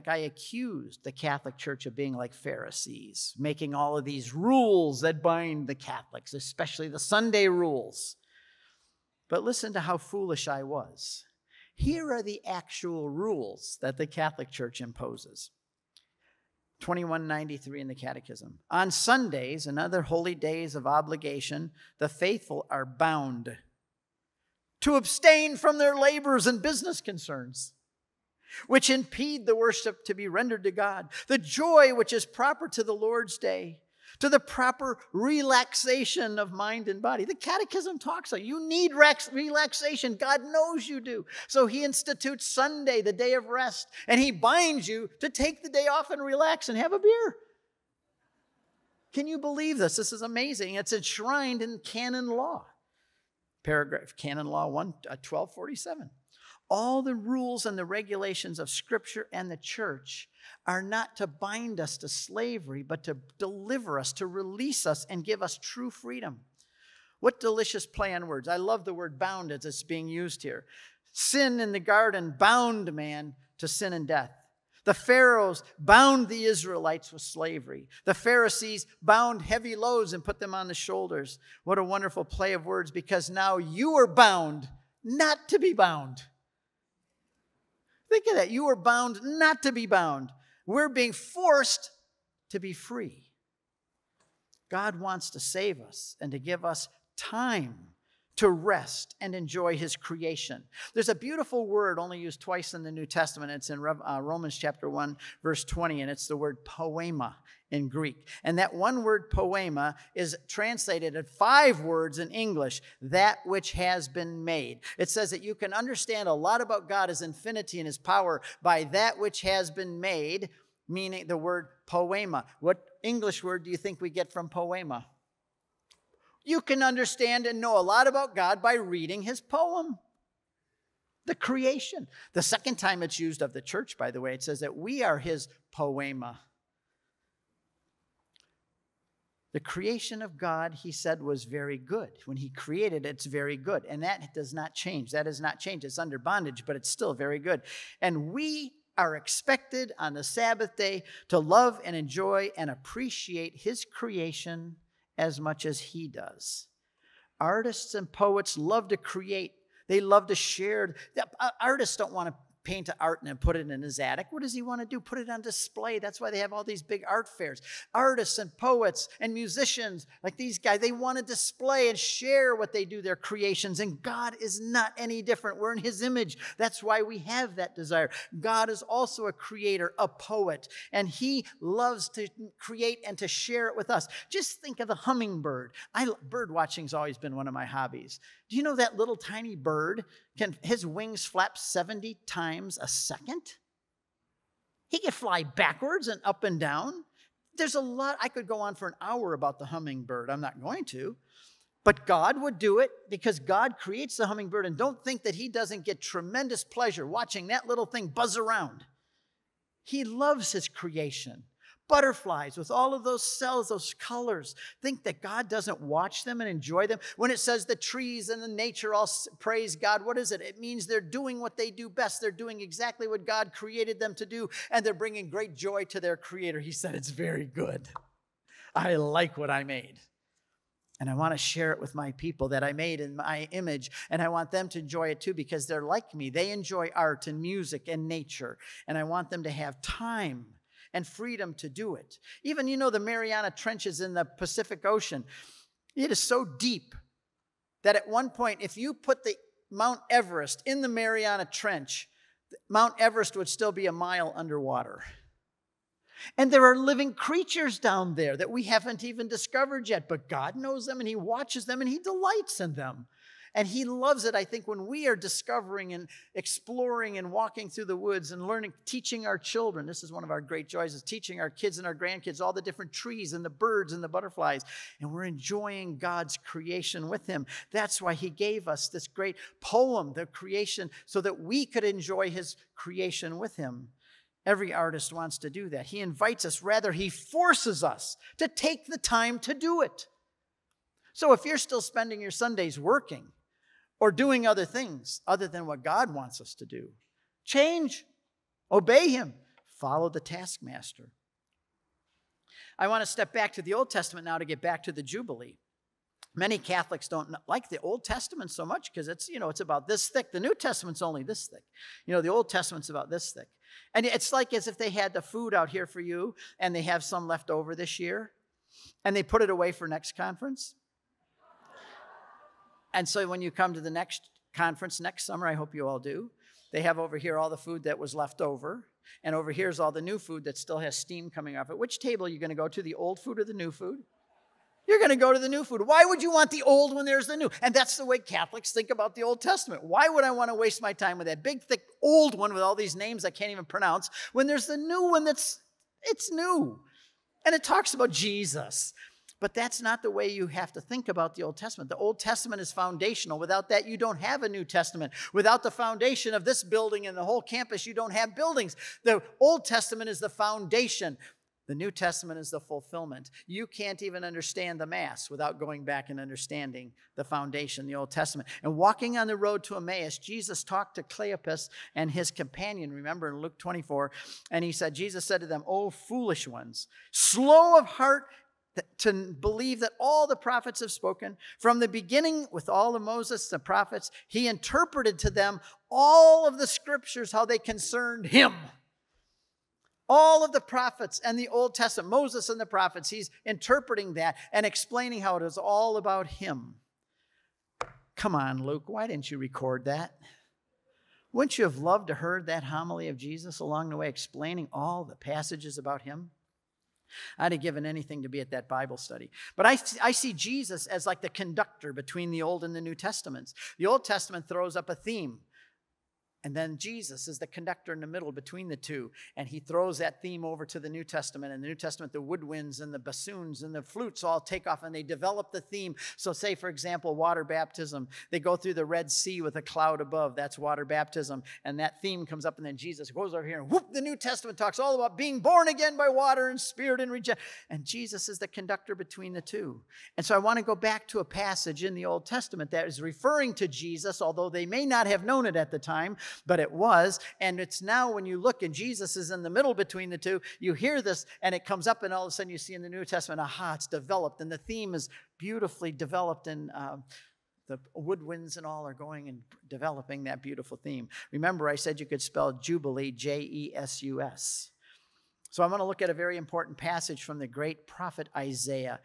I accused the Catholic Church of being like Pharisees, making all of these rules that bind the Catholics, especially the Sunday rules. But listen to how foolish I was. Here are the actual rules that the Catholic Church imposes. 2193 in the Catechism. On Sundays and other holy days of obligation, the faithful are bound to abstain from their labors and business concerns, which impede the worship to be rendered to God, the joy which is proper to the Lord's day, to the proper relaxation of mind and body. The Catechism talks about you need relaxation. God knows you do. So he institutes Sunday, the day of rest, and he binds you to take the day off and relax and have a beer. Can you believe this? This is amazing. It's enshrined in canon law. Paragraph, canon law 1247. All the rules and the regulations of Scripture and the church are not to bind us to slavery, but to deliver us, to release us, and give us true freedom. What delicious play on words. I love the word bound as it's being used here. Sin in the garden bound man to sin and death. The Pharaohs bound the Israelites with slavery. The Pharisees bound heavy loads and put them on the shoulders. What a wonderful play of words, because now you are bound not to be bound. Think of that. You were bound not to be bound. We're being forced to be free. God wants to save us and to give us time to rest and enjoy his creation. There's a beautiful word only used twice in the New Testament. It's in Romans chapter 1, verse 20, and it's the word poema in Greek. And that one word poema is translated in 5 words in English, that which has been made. It says that you can understand a lot about God, his infinity and his power, by that which has been made, meaning the word poema. What English word do you think we get from poema? You can understand and know a lot about God by reading his poem, the creation. The second time it's used of the church, by the way, it says that we are his poema. The creation of God, he said, was very good. When he created it, it's very good. And that does not change. That has not changed. It's under bondage, but it's still very good. And we are expected on the Sabbath day to love and enjoy and appreciate his creation as much as he does. Artists and poets love to create. They love to share. Artists don't want to paint art and put it in his attic. What does he want to do? Put it on display. That's why they have all these big art fairs. Artists and poets and musicians, like these guys, they want to display and share what they do, their creations, and God is not any different. We're in his image. That's why we have that desire. God is also a creator, a poet, and he loves to create and to share it with us. Just think of the hummingbird. Bird watching's always been one of my hobbies. Do you know that little tiny bird, his wings flap 70 times a second? He can fly backwards and up and down. There's a lot. I could go on for an hour about the hummingbird. I'm not going to. But God would do it because God creates the hummingbird, and don't think that he doesn't get tremendous pleasure watching that little thing buzz around. He loves his creation. Butterflies with all of those cells, those colors. Think that God doesn't watch them and enjoy them. When it says the trees and the nature all praise God, what is it? It means they're doing what they do best. They're doing exactly what God created them to do, and they're bringing great joy to their creator. He said, it's very good. I like what I made, and I want to share it with my people that I made in my image, and I want them to enjoy it too because they're like me. They enjoy art and music and nature, and I want them to have time and freedom to do it. Even, you know, the Mariana Trench is in the Pacific Ocean. It is so deep that at one point, if you put the Mount Everest in the Mariana Trench, Mount Everest would still be a mile underwater. And there are living creatures down there that we haven't even discovered yet, but God knows them and he watches them and he delights in them. And he loves it, I think, when we are discovering and exploring and walking through the woods and learning, teaching our children. This is one of our great joys, is teaching our kids and our grandkids all the different trees and the birds and the butterflies. And we're enjoying God's creation with him. That's why he gave us this great poem, the creation, so that we could enjoy his creation with him. Every artist wants to do that. He invites us. Rather, he forces us to take the time to do it. So if you're still spending your Sundays working or doing other things other than what God wants us to do, change, obey him, follow the taskmaster. I want to step back to the Old Testament now to get back to the Jubilee. Many Catholics don't like the Old Testament so much because it's, you know, it's about this thick. The New Testament's only this thick. You know, the Old Testament's about this thick. And it's like as if they had the food out here for you and they have some left over this year and they put it away for next conference. And so when you come to the next conference next summer, I hope you all do, they have over here all the food that was left over. And over here is all the new food that still has steam coming off it. Which table are you going to go to, the old food or the new food? You're going to go to the new food. Why would you want the old when there's the new? And that's the way Catholics think about the Old Testament. Why would I want to waste my time with that big, thick, old one with all these names I can't even pronounce when there's the new one that's new? And it talks about Jesus. But that's not the way you have to think about the Old Testament. The Old Testament is foundational. Without that, you don't have a New Testament. Without the foundation of this building and the whole campus, you don't have buildings. The Old Testament is the foundation. The New Testament is the fulfillment. You can't even understand the Mass without going back and understanding the foundation, the Old Testament. And walking on the road to Emmaus, Jesus talked to Cleopas and his companion, remember in Luke 24, and he said, Jesus said to them, "O foolish ones, slow of heart to believe that all the prophets have spoken. From the beginning, with all of Moses, the prophets, he interpreted to them all of the scriptures, how they concerned him." All of the prophets and the Old Testament, Moses and the prophets, he's interpreting that and explaining how it is all about him. Come on, Luke, why didn't you record that? Wouldn't you have loved to heard that homily of Jesus along the way, explaining all the passages about him? I'd have given anything to be at that Bible study. But I see Jesus as like the conductor between the Old and the New Testaments. The Old Testament throws up a theme, and then Jesus is the conductor in the middle between the two, and he throws that theme over to the New Testament. And the New Testament, the woodwinds and the bassoons and the flutes all take off, and they develop the theme. So say, for example, water baptism. They go through the Red Sea with a cloud above. That's water baptism, and that theme comes up, and then Jesus goes over here, and whoop, the New Testament talks all about being born again by water and spirit and regeneration. And Jesus is the conductor between the two. And so I want to go back to a passage in the Old Testament that is referring to Jesus, although they may not have known it at the time, but it was, and it's now when you look and Jesus is in the middle between the two, you hear this and it comes up and all of a sudden you see in the New Testament, aha, it's developed and the theme is beautifully developed and the woodwinds and all are going and developing that beautiful theme. Remember I said you could spell Jubilee, J-E-S-U-S. So I'm going to look at a very important passage from the great prophet Isaiah.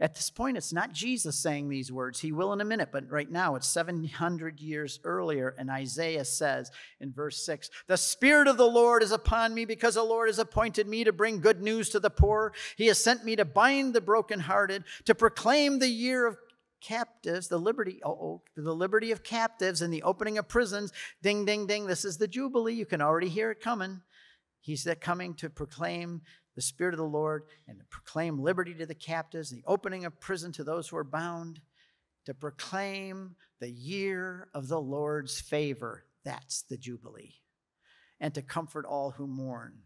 At this point, it's not Jesus saying these words. He will in a minute, but right now it's 700 years earlier, and Isaiah says in verse 6, "The Spirit of the Lord is upon me because the Lord has appointed me to bring good news to the poor. He has sent me to bind the brokenhearted, to proclaim the year of captives, the liberty of captives and the opening of prisons." Ding, ding, ding. This is the Jubilee. You can already hear it coming. He's coming to proclaim the Spirit of the Lord, and to proclaim liberty to the captives, the opening of prison to those who are bound, to proclaim the year of the Lord's favor. That's the Jubilee. And to comfort all who mourn.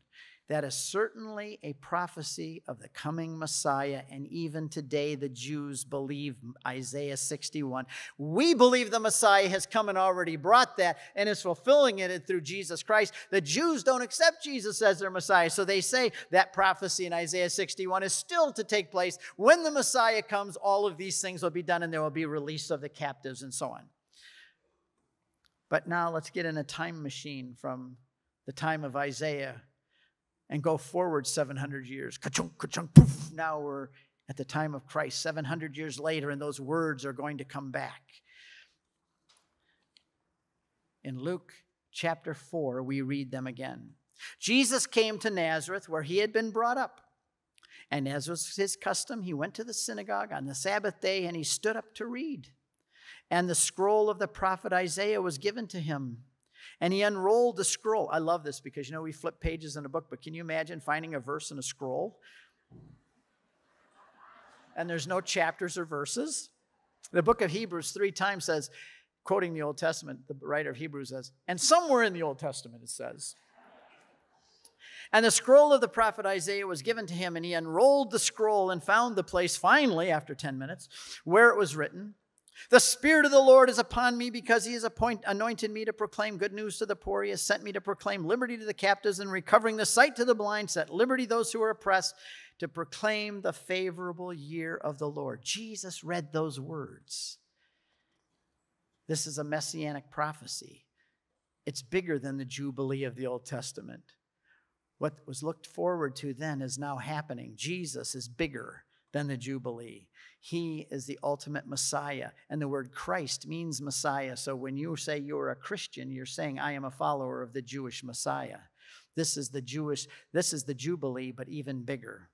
That is certainly a prophecy of the coming Messiah, and even today the Jews believe Isaiah 61. We believe the Messiah has come and already brought that and is fulfilling it through Jesus Christ. The Jews don't accept Jesus as their Messiah, so they say that prophecy in Isaiah 61 is still to take place. When the Messiah comes, all of these things will be done, and there will be release of the captives and so on. But now let's get in a time machine from the time of Isaiah and go forward 700 years. Ka-chunk, ka-chunk, poof. Now we're at the time of Christ, 700 years later, and those words are going to come back. In Luke chapter 4, we read them again. Jesus came to Nazareth, where he had been brought up. And as was his custom, he went to the synagogue on the Sabbath day, and he stood up to read. And the scroll of the prophet Isaiah was given to him. And he unrolled the scroll. I love this because, you know, we flip pages in a book, but can you imagine finding a verse in a scroll? And there's no chapters or verses. The book of Hebrews 3 times says, quoting the Old Testament, the writer of Hebrews says, and somewhere in the Old Testament it says. And the scroll of the prophet Isaiah was given to him, and he unrolled the scroll and found the place, finally, after 10 minutes, where it was written, "The Spirit of the Lord is upon me because he has anointed me to proclaim good news to the poor. He has sent me to proclaim liberty to the captives and recovering the sight to the blind, set liberty those who are oppressed, to proclaim the favorable year of the Lord." Jesus read those words. This is a messianic prophecy. It's bigger than the Jubilee of the Old Testament. What was looked forward to then is now happening. Jesus is bigger than the Jubilee. He is the ultimate Messiah. And the word Christ means Messiah. So when you say you're a Christian, you're saying, I am a follower of the Jewish Messiah. This is the Jubilee, but even bigger.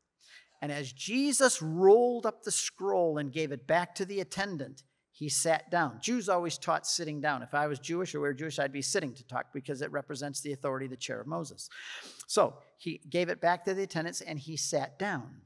And as Jesus rolled up the scroll and gave it back to the attendant, he sat down. Jews always taught sitting down. If I was Jewish or we were Jewish, I'd be sitting to talk because it represents the authority of the chair of Moses. So he gave it back to the attendants and he sat down.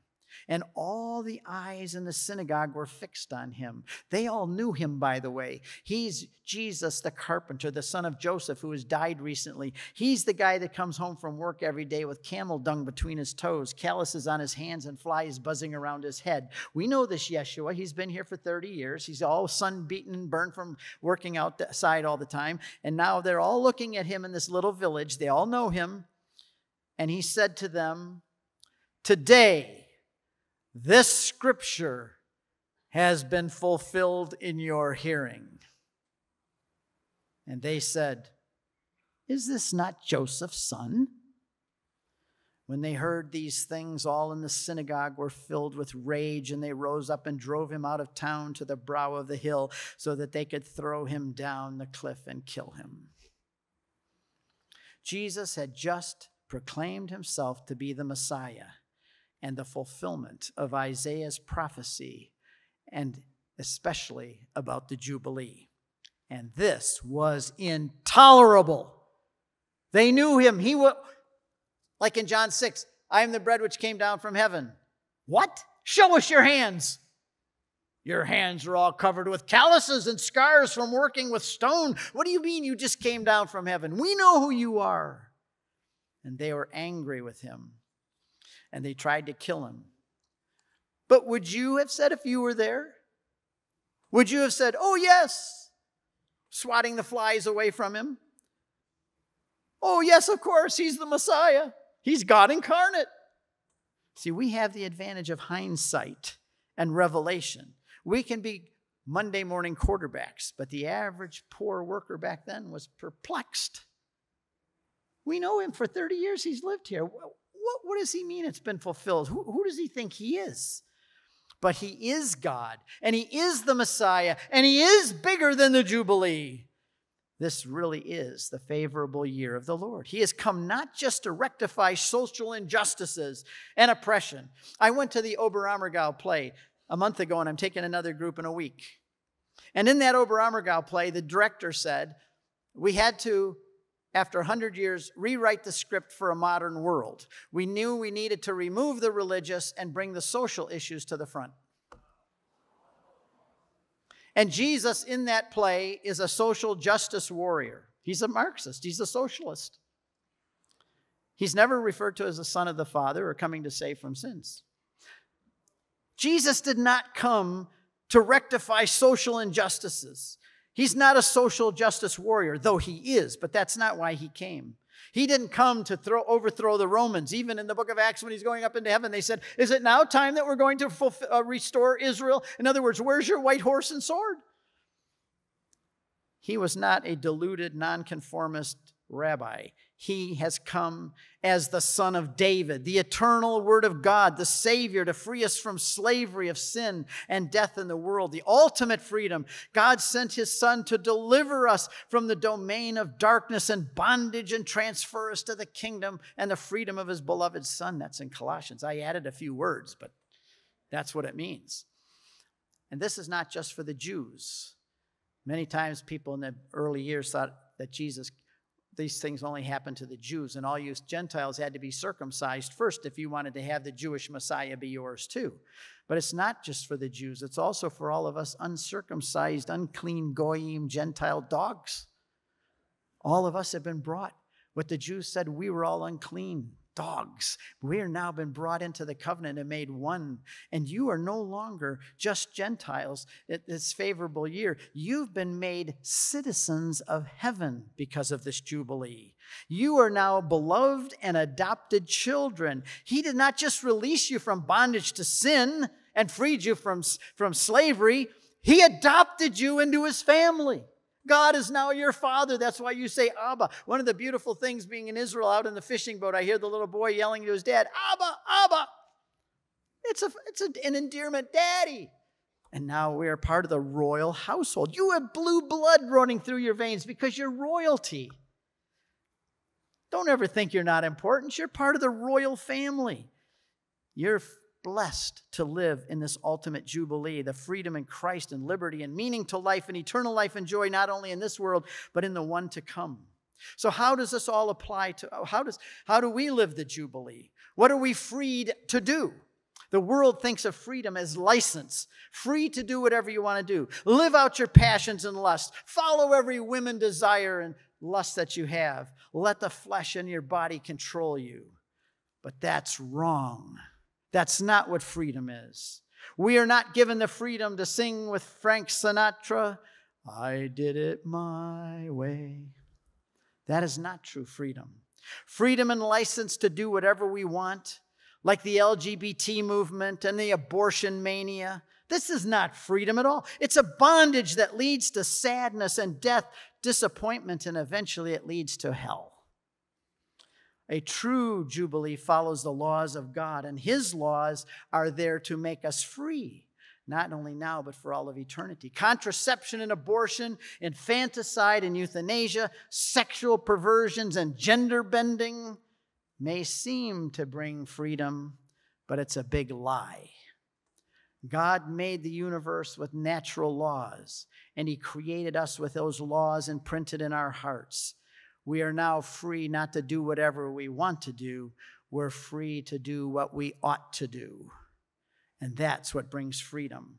And all the eyes in the synagogue were fixed on him. They all knew him, by the way. He's Jesus the carpenter, the son of Joseph, who has died recently. He's the guy that comes home from work every day with camel dung between his toes, calluses on his hands, and flies buzzing around his head. We know this Yeshua. He's been here for 30 years. He's all sun-beaten and burned from working outside all the time. And now they're all looking at him in this little village. They all know him. And he said to them, "Today, this scripture has been fulfilled in your hearing." And they said, "Is this not Joseph's son?" When they heard these things, all in the synagogue were filled with rage, and they rose up and drove him out of town to the brow of the hill so that they could throw him down the cliff and kill him. Jesus had just proclaimed himself to be the Messiah and the fulfillment of Isaiah's prophecy, and especially about the Jubilee. And this was intolerable. They knew him. He was, like in John 6, "I am the bread which came down from heaven." What? Show us your hands. Your hands are all covered with calluses and scars from working with stone. What do you mean you just came down from heaven? We know who you are. And they were angry with him. And they tried to kill him. But would you have said if you were there? Would you have said, "Oh yes," swatting the flies away from him? "Oh yes, of course, he's the Messiah. He's God incarnate." See, we have the advantage of hindsight and revelation. We can be Monday morning quarterbacks, but the average poor worker back then was perplexed. We know him for 30 years. He's lived here. What does he mean it's been fulfilled? Who does he think he is? But he is God, and he is the Messiah, and he is bigger than the Jubilee. This really is the favorable year of the Lord. He has come not just to rectify social injustices and oppression. I went to the Oberammergau play a month ago, and I'm taking another group in a week. And in that Oberammergau play, the director said, we had to, after 100 years, rewrite the script for a modern world. We knew we needed to remove the religious and bring the social issues to the front. And Jesus in that play is a social justice warrior. He's a Marxist. He's a socialist. He's never referred to as the Son of the Father or coming to save from sins. Jesus did not come to rectify social injustices. He's not a social justice warrior, though he is, but that's not why he came. He didn't come to overthrow the Romans. Even in the book of Acts, when he's going up into heaven, they said, "Is it now time that we're going to restore Israel?" In other words, where's your white horse and sword? He was not a deluded, nonconformist rabbi. He has come as the Son of David, the eternal Word of God, the Savior to free us from slavery of sin and death in the world, the ultimate freedom. God sent his Son to deliver us from the domain of darkness and bondage and transfer us to the kingdom and the freedom of his beloved Son. That's in Colossians. I added a few words, but that's what it means. And this is not just for the Jews. Many times people in the early years thought that these things only happened to the Jews, and all you Gentiles had to be circumcised first if you wanted to have the Jewish Messiah be yours too. But it's not just for the Jews. It's also for all of us uncircumcised, unclean, goyim, Gentile dogs. All of us have been brought. What the Jews said, we were all unclean, dogs. We are now been brought into the covenant and made one. And you are no longer just Gentiles at this favorable year. You've been made citizens of heaven because of this Jubilee. You are now beloved and adopted children. He did not just release you from bondage to sin and freed you from slavery. He adopted you into his family. God is now your father. That's why you say Abba. One of the beautiful things being in Israel out in the fishing boat, I hear the little boy yelling to his dad, Abba, Abba. It's an endearment, Daddy. And now we are part of the royal household. You have blue blood running through your veins because you're royalty. Don't ever think you're not important. You're part of the royal family. You're blessed to live in this ultimate Jubilee, the freedom in Christ and liberty and meaning to life and eternal life and joy, not only in this world, but in the one to come. So how does this all apply to, how do we live the Jubilee? What are we freed to do? The world thinks of freedom as license, free to do whatever you want to do. Live out your passions and lust. Follow every woman desire and lust that you have. Let the flesh in your body control you. But that's wrong. That's not what freedom is. We are not given the freedom to sing with Frank Sinatra, I did it my way. That is not true freedom. Freedom and license to do whatever we want, like the LGBT movement and the abortion mania. This is not freedom at all. It's a bondage that leads to sadness and death, disappointment, and eventually it leads to hell. A true Jubilee follows the laws of God, and his laws are there to make us free, not only now, but for all of eternity. Contraception and abortion, infanticide and euthanasia, sexual perversions and gender bending may seem to bring freedom, but it's a big lie. God made the universe with natural laws, and he created us with those laws imprinted in our hearts. We are now free not to do whatever we want to do. We're free to do what we ought to do. And that's what brings freedom.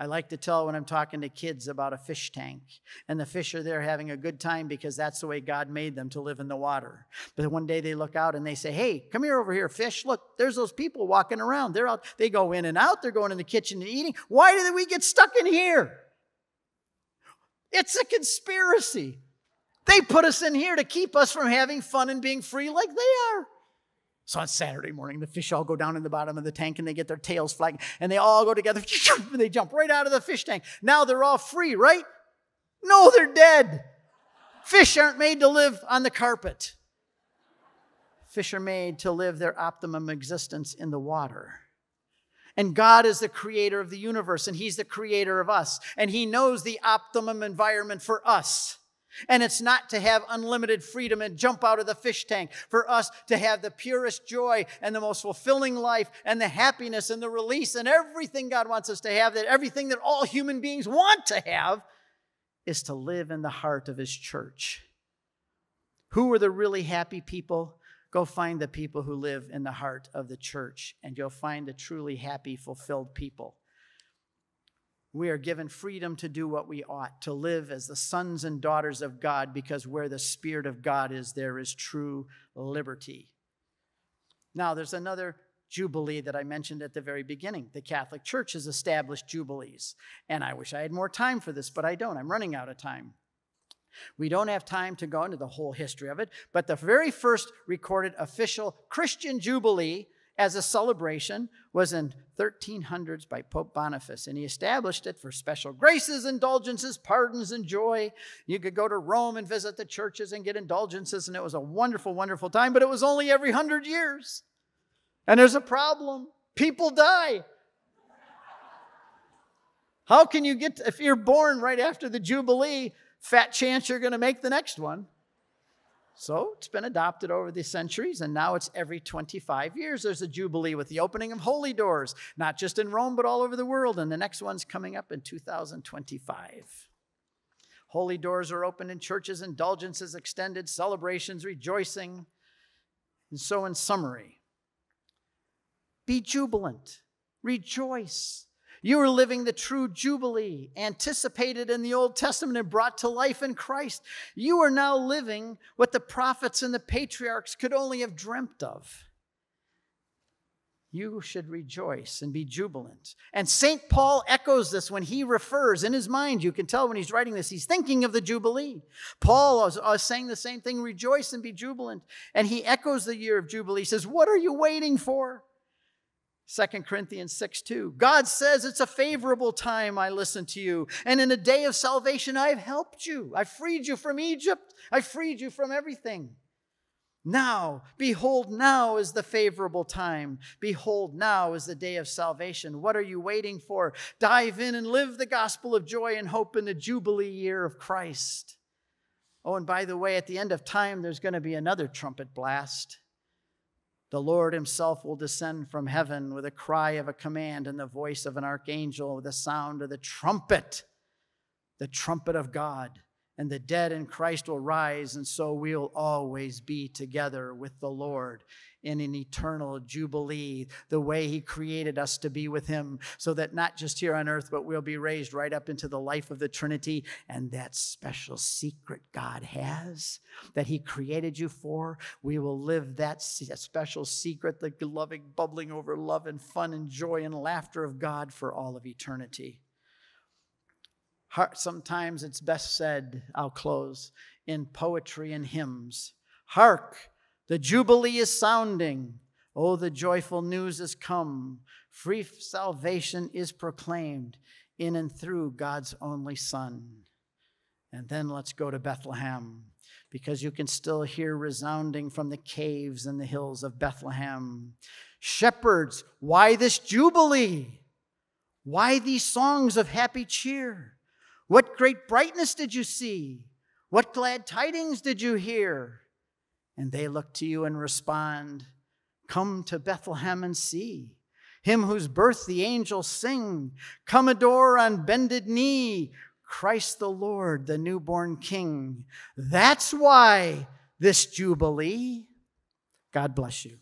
I like to tell when I'm talking to kids about a fish tank, and the fish are there having a good time because that's the way God made them, to live in the water. But one day they look out and they say, hey, come here over here, fish. Look, there's those people walking around. They're out. They go in and out. They're going in the kitchen and eating. Why did we get stuck in here? It's a conspiracy. They put us in here to keep us from having fun and being free like they are. So on Saturday morning, the fish all go down in the bottom of the tank and they get their tails flagging and they all go together and they jump right out of the fish tank. Now they're all free, right? No, they're dead. Fish aren't made to live on the carpet. Fish are made to live their optimum existence in the water. And God is the creator of the universe, and he's the creator of us. And he knows the optimum environment for us. And it's not to have unlimited freedom and jump out of the fish tank. For us to have the purest joy and the most fulfilling life and the happiness and the release and everything God wants us to have, that everything that all human beings want to have, is to live in the heart of his church. Who are the really happy people? Go find the people who live in the heart of the church, and you'll find a truly happy, fulfilled people. We are given freedom to do what we ought, to live as the sons and daughters of God, because where the Spirit of God is, there is true liberty. Now, there's another Jubilee that I mentioned at the very beginning. The Catholic Church has established Jubilees, and I wish I had more time for this, but I don't. I'm running out of time. We don't have time to go into the whole history of it, but the very first recorded official Christian Jubilee as a celebration was in 1300s by Pope Boniface, and he established it for special graces, indulgences, pardons, and joy. You could go to Rome and visit the churches and get indulgences, and it was a wonderful, wonderful time, but it was only every 100 years. And there's a problem. People die. How can you get, if you're born right after the Jubilee, fat chance you're going to make the next one. So it's been adopted over the centuries, and now it's every 25 years there's a Jubilee, with the opening of holy doors, not just in Rome, but all over the world. And the next one's coming up in 2025. Holy doors are opened in churches, indulgences extended, celebrations, rejoicing. And so in summary, be jubilant, rejoice. You are living the true Jubilee, anticipated in the Old Testament and brought to life in Christ. You are now living what the prophets and the patriarchs could only have dreamt of. you should rejoice and be jubilant. And St. Paul echoes this when he refers in his mind. You can tell when he's writing this, he's thinking of the Jubilee. Paul is saying the same thing, rejoice and be jubilant. And he echoes the year of Jubilee. He says, what are you waiting for? 2 Corinthians 6:2. God says, it's a favorable time I listened to you. And in a day of salvation, I've helped you. I freed you from Egypt. I freed you from everything. Now, behold, now is the favorable time. Behold, now is the day of salvation. What are you waiting for? Dive in and live the gospel of joy and hope in the Jubilee year of Christ. Oh, and by the way, at the end of time, there's going to be another trumpet blast. The Lord himself will descend from heaven with a cry of a command and the voice of an archangel, with the sound of the trumpet of God. And the dead in Christ will rise, and so we'll always be together with the Lord in an eternal jubilee, the way he created us to be with him, so that not just here on earth, but we'll be raised right up into the life of the Trinity. And that special secret God has that he created you for, we will live that special secret, the loving, bubbling over love and fun and joy and laughter of God for all of eternity. Sometimes it's best said, I'll close, in poetry and hymns. Hark, the Jubilee is sounding. Oh, the joyful news is come. Free salvation is proclaimed in and through God's only Son. And then let's go to Bethlehem, because you can still hear resounding from the caves and the hills of Bethlehem. Shepherds, why this Jubilee? Why these songs of happy cheer? What great brightness did you see? What glad tidings did you hear? And they look to you and respond, come to Bethlehem and see him whose birth the angels sing. Come adore on bended knee, Christ the Lord, the newborn King. That's why this Jubilee. God bless you.